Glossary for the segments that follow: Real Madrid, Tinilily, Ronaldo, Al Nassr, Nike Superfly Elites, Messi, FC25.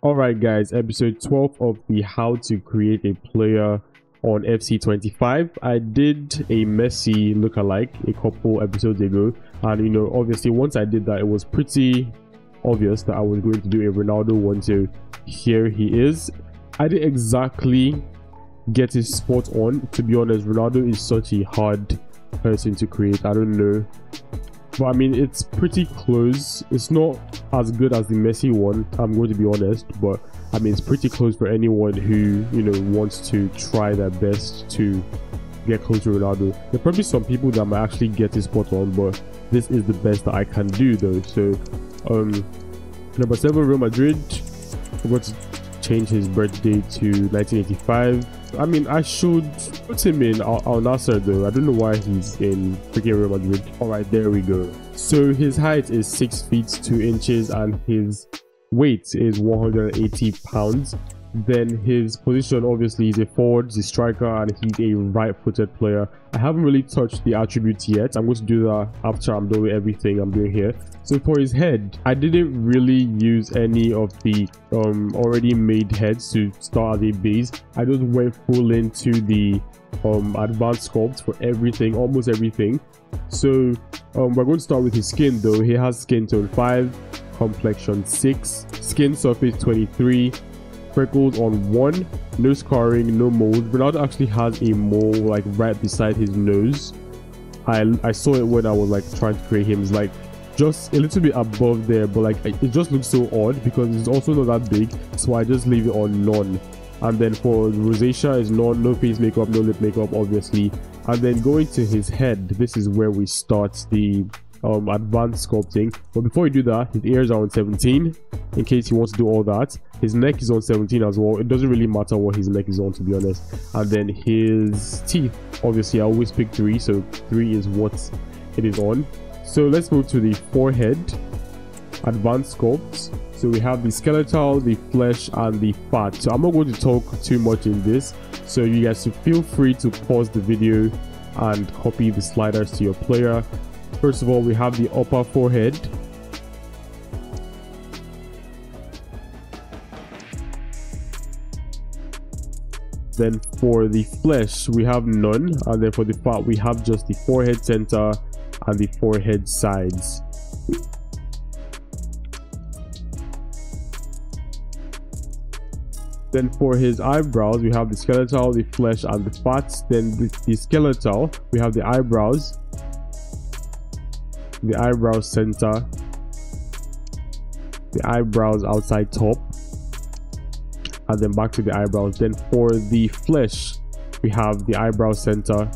Alright guys, episode 12 of the how to create a player on FC25. I did a Messi lookalike a couple episodes ago, and you know, obviously once I did that, it was pretty obvious that I was going to do a Ronaldo one, so here he is. I didn't exactly get his spot on, to be honest. Ronaldo is such a hard person to create, I don't know. But I mean, it's pretty close. It's not as good as the Messi one, I'm going to be honest, but I mean, it's pretty close for anyone who, you know, wants to try their best to get close to Ronaldo. There are probably some people that might actually get his spot on, but this is the best that I can do though. So number 7, Real Madrid. I'm going to change his birthday to 1985. I mean, I should put him in Al Nassr though. I don't know why he's in freaking Real Madrid. Alright, there we go. So his height is 6 feet 2 inches and his weight is 180 pounds. Then his position, obviously, he's a forward, he's a striker, and he's a right-footed player. I haven't really touched the attributes yet. I'm going to do that after I'm done with everything I'm doing here. So for his head, I didn't really use any of the already made heads to start as a base. I just went full into the advanced sculpt for everything, almost everything. So we're going to start with his skin though. He has skin tone 5, complexion 6, skin surface 23, freckles on 1, no scarring, no mold. Ronaldo actually has a mole like right beside his nose. I saw it when I was like trying to create him. It's like just a little bit above there, but like it just looks so odd because it's also not that big, so I just leave it on none. And then for rosacea is no face makeup, no lip makeup obviously. And then going to his head, this is where we start the advanced sculpting. But before you do that, his ears are on 17 in case you want to do all that. His neck is on 17 as well. It doesn't really matter what his neck is on, to be honest. And then his teeth, obviously I always pick 3, so 3 is what it is on. So let's move to the forehead advanced sculpt. So we have the skeletal, the flesh, and the fat. So I'm not going to talk too much in this, so you guys should feel free to pause the video and copy the sliders to your player. First of all, we have the upper forehead. Then for the flesh, we have none. And then for the fat, we have just the forehead center and the forehead sides. Then for his eyebrows, we have the skeletal, the flesh, and the fat. Then with the skeletal, we have the eyebrows, the eyebrow center, the eyebrows outside top, and then back to the eyebrows. Then for the flesh, we have the eyebrow center.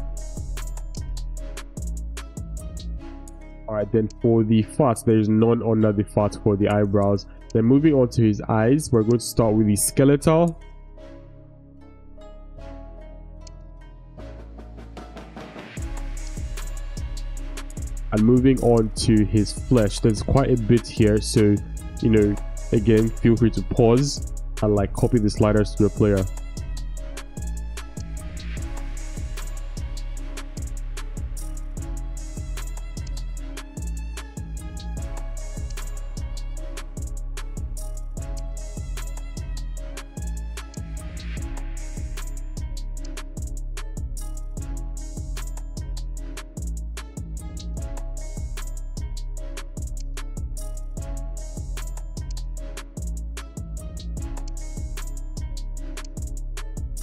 All right, then for the fat, there's none under the fat for the eyebrows. Then moving on to his eyes, we're going to start with the skeletal, and moving on to his flesh. There's quite a bit here, so you know, again, feel free to pause and like copy the sliders to your player.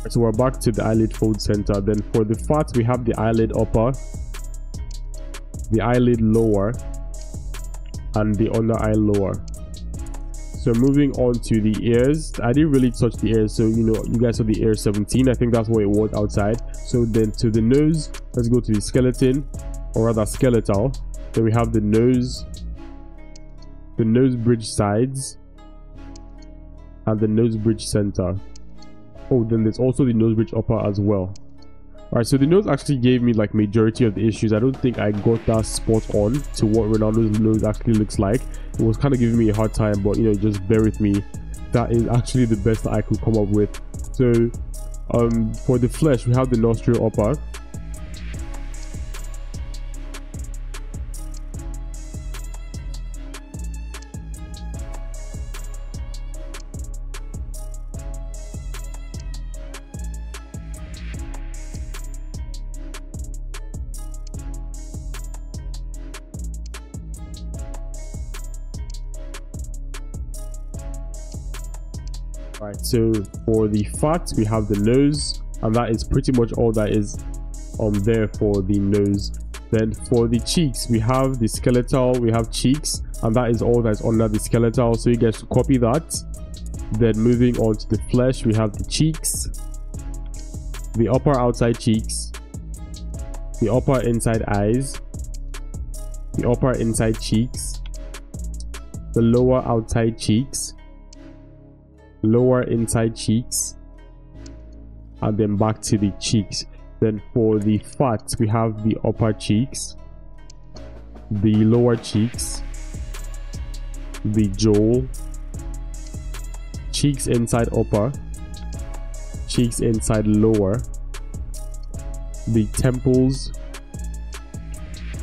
So we're back to the eyelid fold center. Then for the fat, we have the eyelid upper, the eyelid lower, and the under eye lower. So moving on to the ears, I didn't really touch the ears, so you know, you guys saw the ear 17, I think that's what it was outside. So then to the nose, let's go to the skeleton, or rather skeletal. Then we have the nose bridge sides, and the nose bridge center. Oh, then there's also the nose bridge upper as well. Alright, so the nose actually gave me like majority of the issues. I don't think I got that spot on to what Ronaldo's nose actually looks like. It was kind of giving me a hard time, but you know, just bear with me. That is actually the best that I could come up with. So for the flesh, we have the nostril upper, right? So for the fat, we have the nose, and that is pretty much all that is there for the nose. Then for the cheeks, we have the skeletal, we have cheeks, and that is all that's under the skeletal, so you guys should copy that. Then moving on to the flesh, we have the cheeks, the upper outside cheeks, the upper inside eyes, the upper inside cheeks, the lower outside cheeks, lower inside cheeks, and then back to the cheeks. Then for the fat, we have the upper cheeks, the lower cheeks, the jaw, cheeks inside upper, cheeks inside lower, the temples,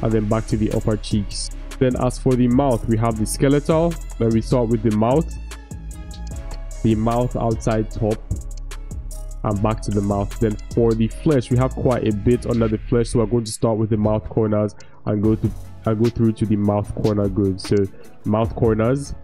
and then back to the upper cheeks. Then as for the mouth, we have the skeletal. Then we start with the mouth, the mouth outside top, and back to the mouth. Then for the flesh, we have quite a bit under the flesh, so we're going to start with the mouth corners and go through to the mouth corner goods. So mouth corners,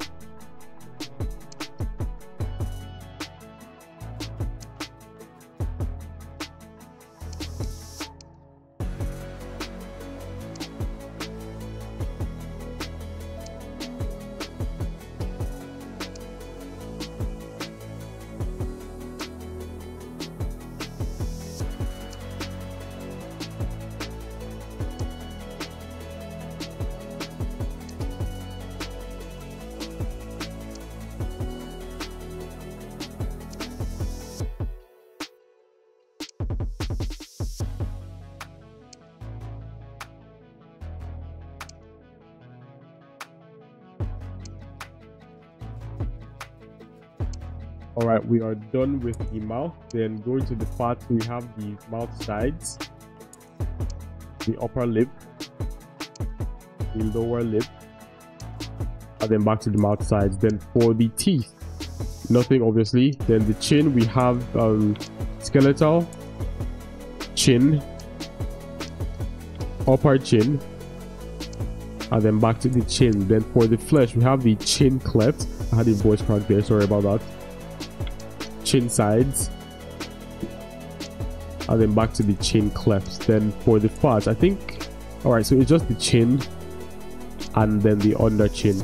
all right, we are done with the mouth. Then going to the fat, we have the mouth sides, the upper lip, the lower lip, and then back to the mouth sides. Then for the teeth, nothing obviously. Then the chin, we have skeletal, chin, upper chin, and then back to the chin. Then for the flesh, we have the chin cleft. I had a voice crack there, sorry about that. Chin sides, and then back to the chin clefts. Then for the fat, I think, all right, so it's just the chin and then the under chin.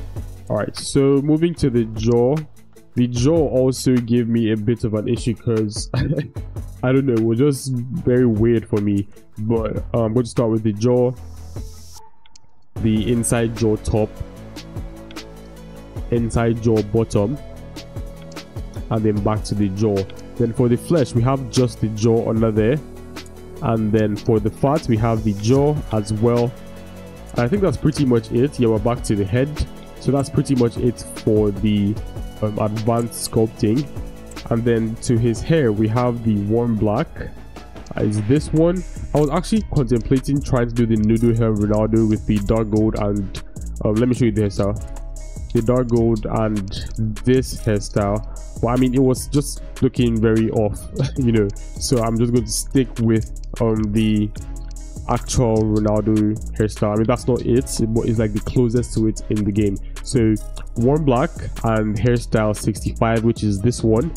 All right, so moving to the jaw. The jaw also gave me a bit of an issue because I don't know, it was just very weird for me. But I'm going to start with the jaw, the inside jaw top, inside jaw bottom, and then back to the jaw. Then for the flesh, we have just the jaw under there, and then for the fat, we have the jaw as well. And I think that's pretty much it. Yeah, we're back to the head. So that's pretty much it for the advanced sculpting. And then to his hair, we have the warm black. Is this one? I was actually contemplating trying to do the noodle hair Ronaldo with the dark gold and let me show you the hairstyle. The dark gold and this hairstyle, but I mean it was just looking very off, you know, so I'm just going to stick with the actual Ronaldo hairstyle. I mean that's not it, but it's like the closest to it in the game. So warm black and hairstyle 65, which is this one.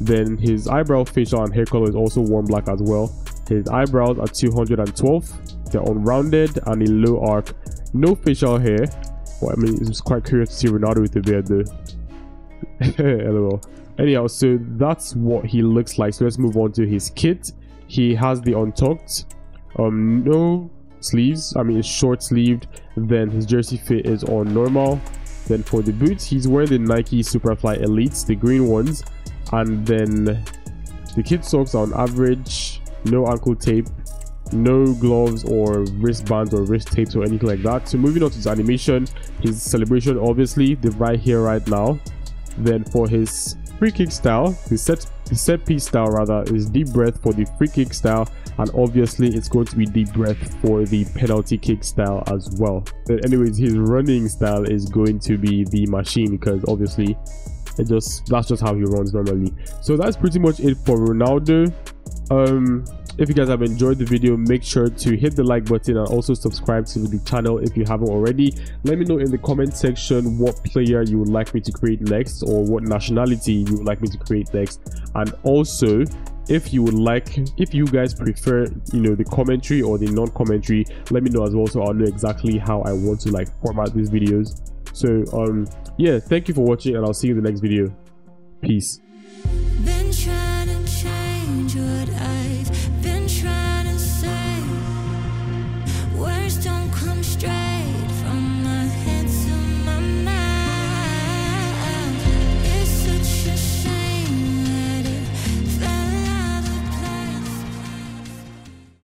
Then his eyebrow, facial and hair color is also warm black as well. His eyebrows are 212, they're unrounded and a low arc, no facial hair. Well, I mean, it's quite curious to see Ronaldo with the beard though. LOL. Anyhow, so that's what he looks like. So let's move on to his kit. He has the untucked, no sleeves. I mean, it's short-sleeved. Then his jersey fit is on normal. Then for the boots, he's wearing the Nike Superfly Elites, the green ones. And then the kid socks are on average, no ankle tape, no gloves or wristbands or wrist tapes or anything like that. So moving on to his animation, his celebration, obviously the right here right now. Then for his free kick style, his set piece style rather, is deep breath for the free kick style, and obviously it's going to be deep breath for the penalty kick style as well. But anyways, his running style is going to be the machine, because obviously that's just how he runs normally. So that's pretty much it for Ronaldo. If you guys have enjoyed the video, make sure to hit the like button and also subscribe to the channel if you haven't already. Let me know in the comment section what player you would like me to create next, or what nationality you would like me to create next, and also if you guys prefer, you know, the commentary or the non-commentary, let me know as well, so I'll know exactly how I want to like format these videos. So yeah, thank you for watching, and I'll see you in the next video. Peace.